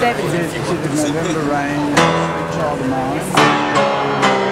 70s. November rain, child of mine.